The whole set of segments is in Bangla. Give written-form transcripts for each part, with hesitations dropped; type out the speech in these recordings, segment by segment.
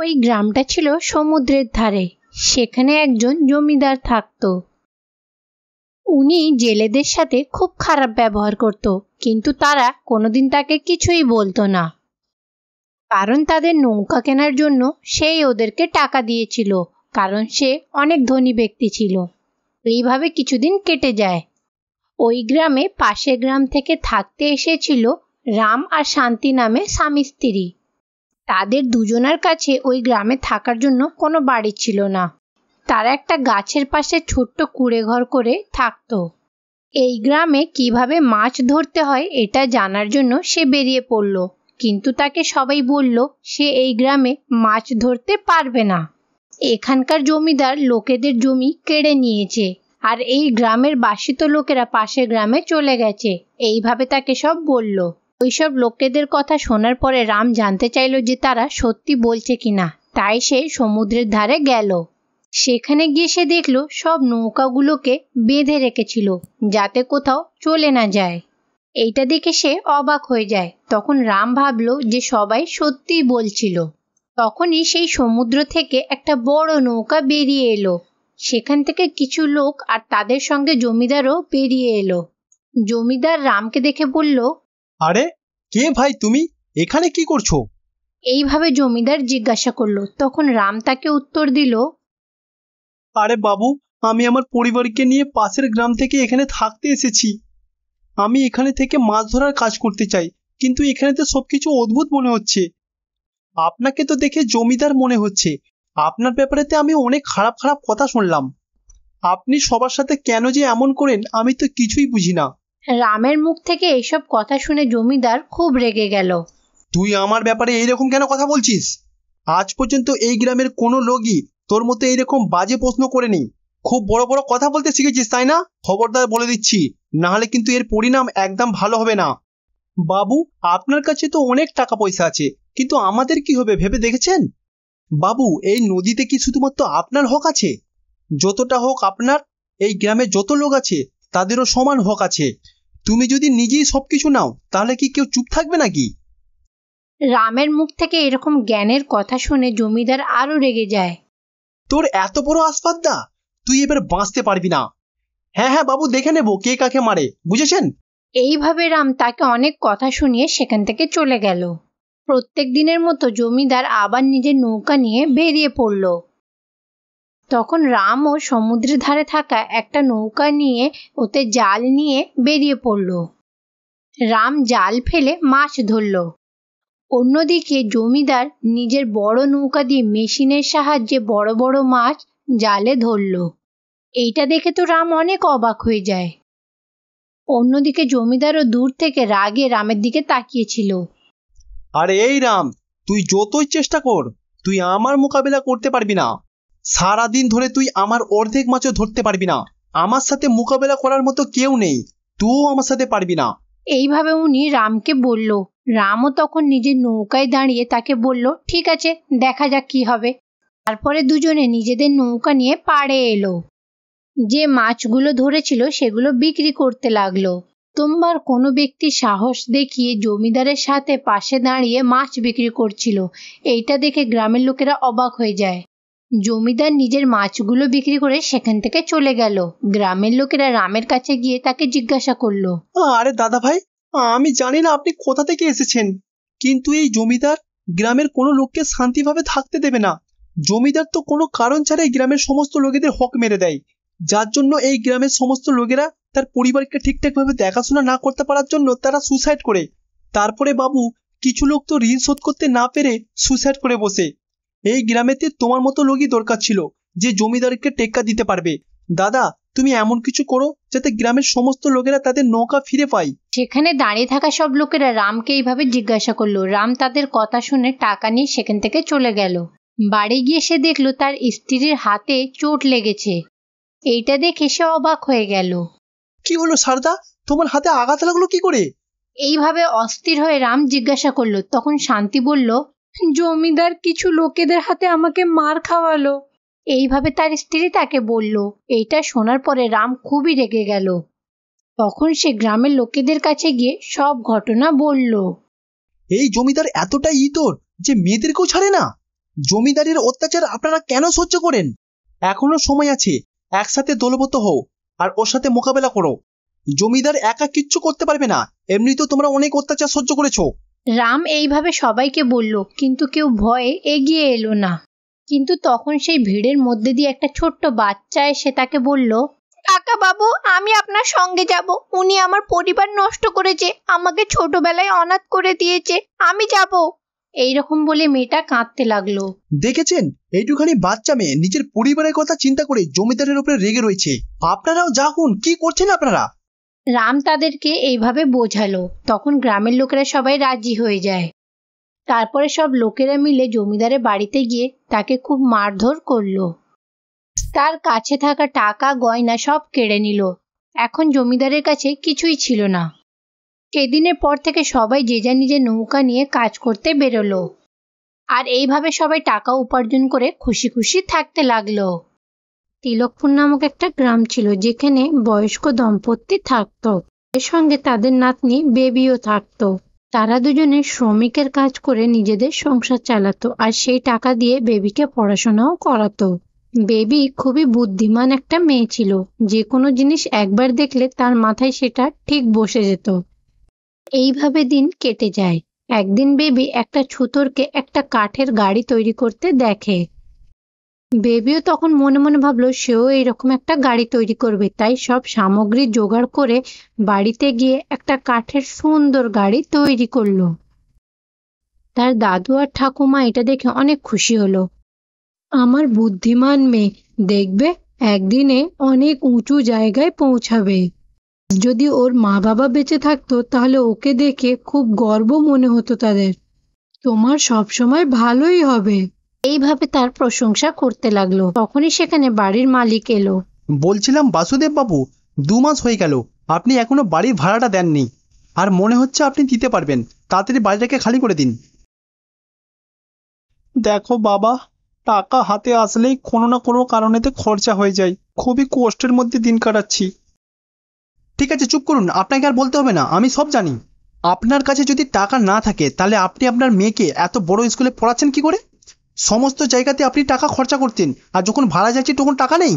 ওই গ্রামটা ছিল সমুদ্রের ধারে। সেখানে একজন জমিদার থাকতো। উনি জেলেদের সাথে খুব খারাপ ব্যবহার করত, কিন্তু তারা কোনোদিন তাকে কিছুই বলতো না, কারণ তাদের নৌকা কেনার জন্য সেই ওদেরকে টাকা দিয়েছিল, কারণ সে অনেক ধনী ব্যক্তি ছিল। এইভাবে কিছুদিন কেটে যায়। ওই গ্রামে পাশের গ্রাম থেকে থাকতে এসেছিল রাম আর শান্তি নামে স্বামী স্ত্রী। তাদের দুজনার কাছে ওই গ্রামে থাকার জন্য কোনো বাড়ি ছিল না। তারা একটা গাছের পাশে ছোট্ট কুড়ে ঘর করে থাকতো। এই গ্রামে কিভাবে মাছ ধরতে হয় এটা জানার জন্য সে বেরিয়ে পড়ল, কিন্তু তাকে সবাই বলল সে এই গ্রামে মাছ ধরতে পারবে না। এখানকার জমিদার লোকেদের জমি কেড়ে নিয়েছে, আর এই গ্রামের বাসিত লোকেরা পাশের গ্রামে চলে গেছে, এইভাবে তাকে সব বলল। ওইসব লোকেদের কথা শোনার পরে রাম জানতে চাইল যে তারা সত্যি বলছে কিনা, তাই সে সমুদ্রের ধারে গেল। সেখানে গিয়ে সে দেখল সব নৌকাগুলোকে বেঁধে রেখেছিল যাতে কোথাও চলে না যায়। এইটা দেখে সে অবাক হয়ে যায়। তখন রাম ভাবল যে সবাই সত্যি বলছিল। তখনই সেই সমুদ্র থেকে একটা বড় নৌকা বেরিয়ে এলো। সেখান থেকে কিছু লোক আর তাদের সঙ্গে জমিদারও বেরিয়ে এলো। জমিদার রামকে দেখে বলল, আরে কে ভাই, তুমি এখানে কি করছো? এইভাবে জমিদার জিজ্ঞাসা করলো। তখন রাম তাকে উত্তর দিল, আরে বাবু, আমি আমার পরিবারকে নিয়ে পাশের গ্রাম থেকে এখানে থাকতে এসেছি। আমি এখানে থেকে মাছ ধরার কাজ করতে চাই, কিন্তু এখানে তো সবকিছু অদ্ভুত মনে হচ্ছে। আপনাকে তো দেখে জমিদার মনে হচ্ছে। আপনার ব্যাপারেতে আমি অনেক খারাপ খারাপ কথা শুনলাম। আপনি সবার সাথে কেন যে এমন করেন আমি তো কিছুই বুঝি না। রামের মুখ থেকে এইসব কথা শুনে জমিদার খুব রেগে গেল। তুই আমার ব্যাপারে এইরকম কেন কথা বলছিস? আজ পর্যন্ত এই গ্রামের কোনো লোকই তোর মতো এইরকম বাজে প্রশ্ন করেনি। খুব বড় বড় কথা বলতে শিখেছিস, তাই না? খবরদার বলে দিচ্ছি, নাহলে কিন্তু এর পরিণাম একদম ভালো হবে না। বাবু, আপনার কাছে তো অনেক টাকা পয়সা আছে, কিন্তু আমাদের কি হবে ভেবে দেখেছেন? বাবু, এই নদীতে কি শুধুমাত্র আপনার হক আছে? যতটা হক আপনার, এই গ্রামে যত লোক আছে তাদেরও সমান হক আছে। তুমি যদি নিজেই সবকিছু নাও, তাহলে কি কেউ চুপ থাকবে নাকি? রামের মুখ থেকে এরকম জ্ঞানের কথা শুনে জমিদার আরো রেগে যায়। তোর এত বড় আসপাদ্দা, তুই এবার বাঁচতে পারবি না। হ্যাঁ হ্যাঁ বাবু, দেখে নেব কে কাকে মারে, বুঝেছেন? এইভাবে রাম তাকে অনেক কথা শুনিয়ে সেখান থেকে চলে গেল। প্রত্যেক দিনের মতো জমিদার আবার নিজের নৌকা নিয়ে বেরিয়ে পড়ল। তখন রামও সমুদ্রের ধারে থাকা একটা নৌকা নিয়ে ওতে জাল নিয়ে বেরিয়ে পড়ল। রাম জাল ফেলে মাছ ধরল। অন্যদিকে জমিদার নিজের বড় নৌকা দিয়ে মেশিনের সাহায্যে বড় বড় মাছ জালে ধরল। এইটা দেখে তো রাম অনেক অবাক হয়ে যায়। অন্যদিকে জমিদারও দূর থেকে রাগে রামের দিকে তাকিয়েছিল। আরে এই রাম, তুই যতই চেষ্টা কর, তুই আমার মোকাবিলা করতে পারবি না। সারাদিন ধরে তুই আমার অর্ধেক মাছও ধরতে পারবি না। আমার সাথে মোকাবিলা করার মতো কেউ নেই, তুইও আমার সাথে পারবি না। এইভাবে উনি রামকে বলল। রামও তখন নিজের নৌকায় দাঁড়িয়ে তাকে বলল, ঠিক আছে, দেখা যাক কি হবে। তারপরে দুজনে নিজেদের নৌকা নিয়ে পাড়ে এলো। যে মাছগুলো ধরেছিল সেগুলো বিক্রি করতে লাগলো। প্রথমবার কোনো ব্যক্তি সাহস দেখিয়ে জমিদারের সাথে পাশে দাঁড়িয়ে মাছ বিক্রি করছিল। এইটা দেখে গ্রামের লোকেরা অবাক হয়ে যায়। জমিদার নিজের মাছগুলো বিক্রি করে সেখান থেকে চলে গেল। গ্রামের লোকেরা রামের কাছে গিয়ে তাকে জিজ্ঞাসা করলো, আরে দাদা ভাই, আমি জানি না আপনি কোথা থেকে এসেছেন, কিন্তু এই জমিদার গ্রামের কোনো লোককে শান্তিভাবে থাকতে দেবে না। জমিদার তো কোনো কারণ ছাড়াই গ্রামের সমস্ত লোকেদের হক মেরে দেয়, যার জন্য এই গ্রামের সমস্ত লোকেরা তার পরিবারকে ঠিকঠাকভাবে দেখাশোনা না করতে পারার জন্য তারা সুইসাইড করে। তারপরে বাবু, কিছু লোক তো ঋণ শোধ করতে না পেরে সুইসাইড করে বসে। এই গ্রামেতে তোমার মতো লোকই দরকার ছিল যে জমিদারকে টেক্কা দিতে পারবে। দাদা, তুমি এমন কিছু করো যাতে গ্রামের সমস্ত লোকেরা তাদের নৌকা ফিরে পায়। সেখানে দাঁড়িয়ে থাকা সব লোকেরা রামকে এইভাবে জিজ্ঞাসা করলো। রাম তাদের কথা শুনে টাকা নিয়ে সেখান থেকে চলে গেল। বাড়ি গিয়ে সে দেখলো তার স্ত্রীর হাতে চোট লেগেছে। এইটা দেখে সে অবাক হয়ে গেল। কি হলো সারদা, তোমার হাতে আঘাত লাগলো কি করে? এইভাবে অস্থির হয়ে রাম জিজ্ঞাসা করলো। তখন শান্তি বলল, জমিদার কিছু লোকেদের হাতে আমাকে মার খাওয়ালো। এইভাবে তার স্ত্রী তাকে বলল। এইটা শোনার পরে রাম খুবই রেগে গেল। তখন সে গ্রামের লোকেদের কাছে গিয়ে সব ঘটনা বলল। এই জমিদার এতটাই ইতর যে মেয়েদেরকেও ছাড়ে না। জমিদারের অত্যাচার আপনারা কেন সহ্য করেন? এখনো সময় আছে, একসাথে দলবদ্ধ হও আর ওর সাথে মোকাবেলা করো। জমিদার একা কিচ্ছু করতে পারবে না, এমনিতেও তোমরা অনেক অত্যাচার সহ্য করেছো। রাম এইভাবে সবাইকে বলল, কিন্তু কেউ ভয়ে এগিয়ে এলো না। কিন্তু তখন সেই ভিড়ের মধ্যে দিয়ে একটা ছোট্ট বাচ্চা এসে তাকে বলল, কাকা বাবু আমি আপনার সঙ্গে যাব, উনি আমার পরিবার নষ্ট করেছে, আমাকে ছোটবেলায় অনাথ করে দিয়েছে, আমি যাব। এইরকম বলে মেয়েটা কাঁদতে লাগলো। দেখেছেন, এইটুখানি বাচ্চা মেয়ে নিজের পরিবারের কথা চিন্তা করে জমিদারের উপরে রেগে রয়েছে। আপনারাও যাকুন, কি করছেন আপনারা? রাম তাদেরকে এইভাবে বোঝালো। তখন গ্রামের লোকেরা সবাই রাজি হয়ে যায়। তারপরে সব লোকেরা মিলে জমিদারের বাড়িতে গিয়ে তাকে খুব মারধর করলো, তার কাছে থাকা টাকা গয়না সব কেড়ে নিল। এখন জমিদারের কাছে কিছুই ছিল না। সেদিনের পর থেকে সবাই যে যা নিজের নৌকা নিয়ে কাজ করতে বেরোলো, আর এইভাবে সবাই টাকা উপার্জন করে খুশি খুশি থাকতে লাগলো। তিলকপুর নামক একটা গ্রাম ছিল, যেখানে বয়স্ক দম্পতি থাকত, এর সঙ্গে তাদের নাতনি বেবিও থাকত। তারা দুজনে শ্রমিকের কাজ করে নিজেদের সংসার চালাতো, আর সেই টাকা দিয়ে বেবিকে পড়াশোনাও করাতো। বেবি খুবই বুদ্ধিমান একটা মেয়ে ছিল, যে কোনো জিনিস একবার দেখলে তার মাথায় সেটা ঠিক বসে যেত। এইভাবে দিন কেটে যায়। একদিন বেবি একটা ছুতরকে একটা কাঠের গাড়ি তৈরি করতে দেখে। বেবিও তখন মনে মনে ভাবলো সেও এইরকম একটা গাড়ি তৈরি করবে। তাই সব সামগ্রী জোগাড় করে বাড়িতে গিয়ে একটা কাঠের সুন্দর গাড়ি তৈরি করলো। তার দাদু আর ঠাকুমা এটা দেখে অনেক খুশি হলো। আমার বুদ্ধিমান মেয়ে দেখবে একদিনে অনেক উঁচু জায়গায় পৌঁছাবে। যদি ওর মা বাবা বেঁচে থাকতো তাহলে ওকে দেখে খুব গর্ব মনে হতো তাদের। তোমার সবসময় ভালোই হবে। এইভাবে তার প্রশংসা করতে লাগলো। তখনই সেখানে বাড়ির মালিক এলো। বলছিলাম বাসুদেব বাবু, 2 মাস হয়ে গেল আপনি এখনো বাড়ির ভাড়াটা দেননি, আর মনে হচ্ছে আপনি দিতে পারবেন। তাড়াতাড়ি বাড়িটাকে খালি করে দিন। দেখো বাবা, টাকা হাতে আসলেই কোনো না কোনো কারণেতে খরচা হয়ে যায়, খুবই কষ্টের মধ্যে দিন কাটাচ্ছি। ঠিক আছে, চুপ করুন, আপনাকে আর বলতে হবে না, আমি সব জানি। আপনার কাছে যদি টাকা না থাকে তাহলে আপনি আপনার মেয়েকে এত বড় স্কুলে পড়াচ্ছেন কি করে? সমস্ত জায়গাতে আপনি টাকা খরচা করতেন, আর যখন ভাড়া যাচ্ছে তখন টাকা নেই।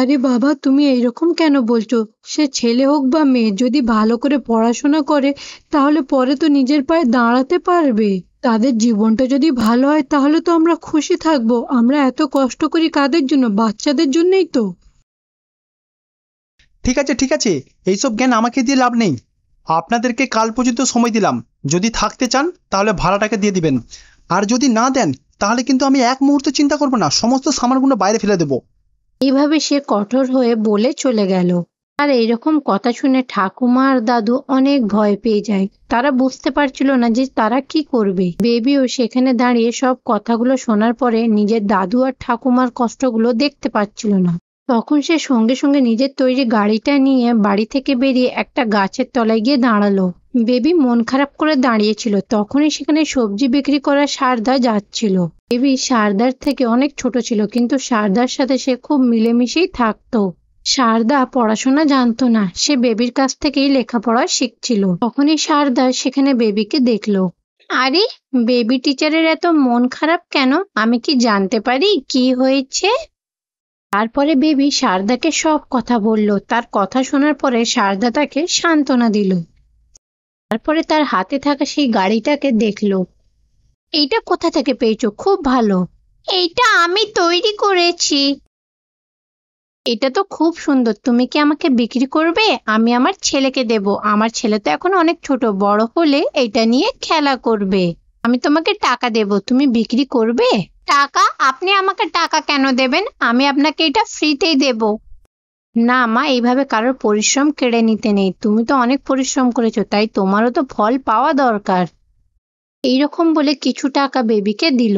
আরে বাবা, তুমি এইরকম কেন বলছো? সে ছেলে হোক বা মেয়ে, যদি ভালো করে পড়াশোনা করে তাহলে পরে তো নিজের পায়ে দাঁড়াতে পারবে। তাদের জীবনটা যদি ভালো হয় তাহলে তো আমরা খুশি থাকবো। আমরা এত কষ্ট করি কাদের জন্য? বাচ্চাদের জন্যই তো। ঠিক আছে ঠিক আছে, এইসব জ্ঞান আমাকে দিয়ে লাভ নেই। আপনাদেরকে কাল পর্যন্ত সময় দিলাম, যদি থাকতে চান তাহলে ভাড়াটাকে দিয়ে দিবেন, আর যদি না দেন তাহলে কিন্তু আমি এক মুহূর্ত চিন্তা করবো না, সমস্ত সামানগুলো বাইরে ফেলে দেবো। এইভাবে সে কঠোর হয়ে বলে চলে গেল। আর এইরকম কথা শুনে ঠাকুমা আর দাদু অনেক ভয় পেয়ে যায়। তারা বুঝতে পারছিল না যে তারা কি করবে। বেবিও সেখানে দাঁড়িয়ে সব কথাগুলো শোনার পরে নিজের দাদু আর ঠাকুমার কষ্টগুলো দেখতে পাচ্ছিল না। তখন সে সঙ্গে সঙ্গে নিজের তৈরি গাড়িটা নিয়ে বাড়ি থেকে বেরিয়ে একটা গাছের তলায় গিয়ে দাঁড়ালো। বেবি মন খারাপ করে দাঁড়িয়েছিল। তখনই সেখানে সবজি বিক্রি করা সারদা যাচ্ছিল। বেবি সারদার থেকে অনেক ছোট ছিল, কিন্তু সারদার সাথে সে খুব মিলেমিশেই থাকতো। সারদা পড়াশোনা জানতো না, সে বেবির কাছ থেকেই লেখাপড়া শিখছিল। তখনই সারদা সেখানে বেবিকে দেখলো। আরে বেবি টিচারের এত মন খারাপ কেন? আমি কি জানতে পারি কি হয়েছে? তারপরে বেবি সারদাকে সব কথা বলল। তার কথা শোনার পরে সারদা তাকে সান্ত্বনা দিল। তারপরে তার হাতে থাকা সেই গাড়িটাকে দেখলো। এইটা কোথা থেকে পেয়েছো? খুব ভালো। এইটা আমি তৈরি করেছি। এটা তো খুব সুন্দর, তুমি কি আমাকে বিক্রি করবে? আমি আমার ছেলেকে দেব। আমার ছেলে তো এখন অনেক ছোট, বড় হলে এটা নিয়ে খেলা করবে। আমি তোমাকে টাকা দেব, তুমি বিক্রি করবে? টাকা? আপনি আমাকে টাকা কেন দেবেন? আমি আপনাকে এটা ফ্রিতেই দেব। না মা, এইভাবে কারোর পরিশ্রম কেড়ে নিতে নেই। তুমি তো অনেক পরিশ্রম করেছো, তাই তোমারও তো ফল পাওয়া দরকার। এইরকম বলে কিছু টাকা বেবিকে দিল।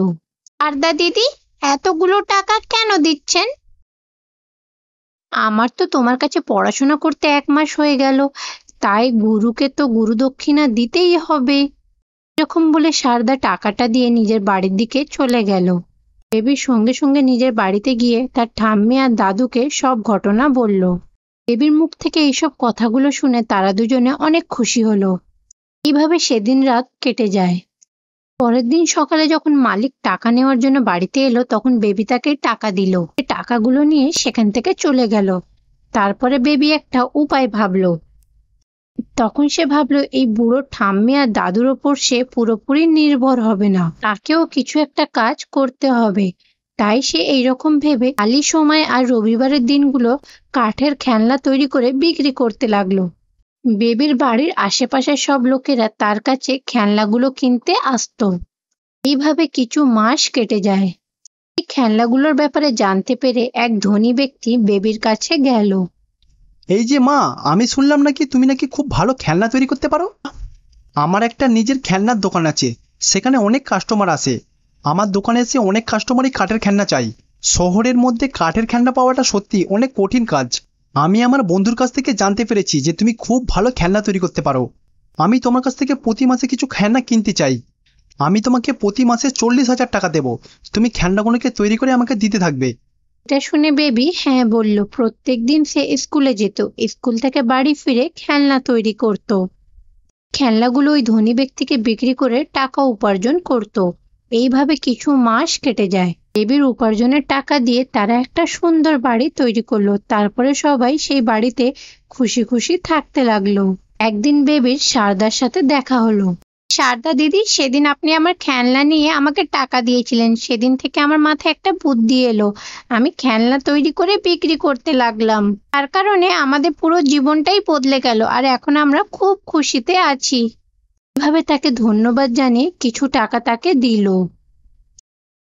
আরদা দিদি, এতগুলো টাকা কেন দিচ্ছেন? আমার তো তোমার কাছে পড়াশোনা করতে 1 মাস হয়ে গেল, তাই গুরুকে তো গুরু দক্ষিণা দিতেই হবে। এরকম বলে সারদা টাকাটা দিয়ে নিজের বাড়ির দিকে চলে গেল। বেবির সঙ্গে সঙ্গে নিজের বাড়িতে গিয়ে তার ঠাম্মি আর দাদুকে সব ঘটনা বলল। বেবির মুখ থেকে এইসব কথাগুলো শুনে তারা দুজনে অনেক খুশি হলো। এইভাবে সেদিন রাত কেটে যায়। পরের দিন সকালে যখন মালিক টাকা নেওয়ার জন্য বাড়িতে এলো তখন বেবি তাকে টাকা দিল। টাকাগুলো নিয়ে সেখান থেকে চলে গেল। তারপরে বেবি একটা উপায় ভাবলো। তখন সে ভাবলো এই বুড়ো ঠাম্মি আর দাদুর ওপর সে পুরোপুরি নির্ভর হবে না, তাকেও কিছু একটা কাজ করতে হবে। তাই সে এইরকম ভেবে খালি সময় আর রবিবারের দিনগুলো কাঠের খেলনা তৈরি করে বিক্রি করতে লাগলো। বেবির বাড়ির আশেপাশের সব লোকেরা তার কাছে খেলনাগুলো কিনতে আসতো। এইভাবে কিছু মাস কেটে যায়। এই খেলনাগুলোর ব্যাপারে জানতে পেরে এক ধনী ব্যক্তি বেবির কাছে গেল। এই যে মা, আমি শুনলাম নাকি তুমি নাকি খুব ভালো খেলনা তৈরি করতে পারো। আমার একটা নিজের খেলনার দোকান আছে, সেখানে অনেক কাস্টমার আসে। আমার দোকানে এসে অনেক কাস্টমারই কাঠের খেলনা চাই। শহরের মধ্যে কাঠের খেলনা পাওয়াটা সত্যি অনেক কঠিন কাজ। আমি আমার বন্ধুর কাছ থেকে জানতে পেরেছি যে তুমি খুব ভালো খেলনা তৈরি করতে পারো। আমি তোমার কাছ থেকে প্রতি মাসে কিছু খেলনা কিনতে চাই। আমি তোমাকে প্রতি মাসে 40,000 টাকা দেবো। তুমি খেলনাগুলোকে তৈরি করে আমাকে দিতে থাকবে। এটা শুনে বেবি হ্যাঁ বলল। প্রত্যেকদিন সে স্কুলে যেত, স্কুল থেকে বাড়ি ফিরে খেলনা তৈরি করত। খেলনাগুলো ওই ধনী ব্যক্তিকে বিক্রি করে টাকা উপার্জন করত। এইভাবে কিছু মাস কেটে যায়। বেবির উপার্জনের টাকা দিয়ে তারা একটা সুন্দর বাড়ি তৈরি করলো। তারপরে সবাই সেই বাড়িতে খুশি খুশি থাকতে লাগলো। একদিন বেবির সারদার সাথে দেখা হলো। সারদা দিদি, সেদিন আপনি আমার খেলনা নিয়ে আমাকে টাকা দিয়েছিলেন, সেদিন থেকে আমার মাথায় একটা বুদ্ধি এলো। আমি খেলনা তৈরি করে বিক্রি করতে লাগলাম, তার কারণে আমাদের পুরো জীবনটাই বদলে গেল আর এখন আমরা খুব খুশিতে আছি। এভাবে তাকে ধন্যবাদ জানিয়ে কিছু টাকা তাকে দিল।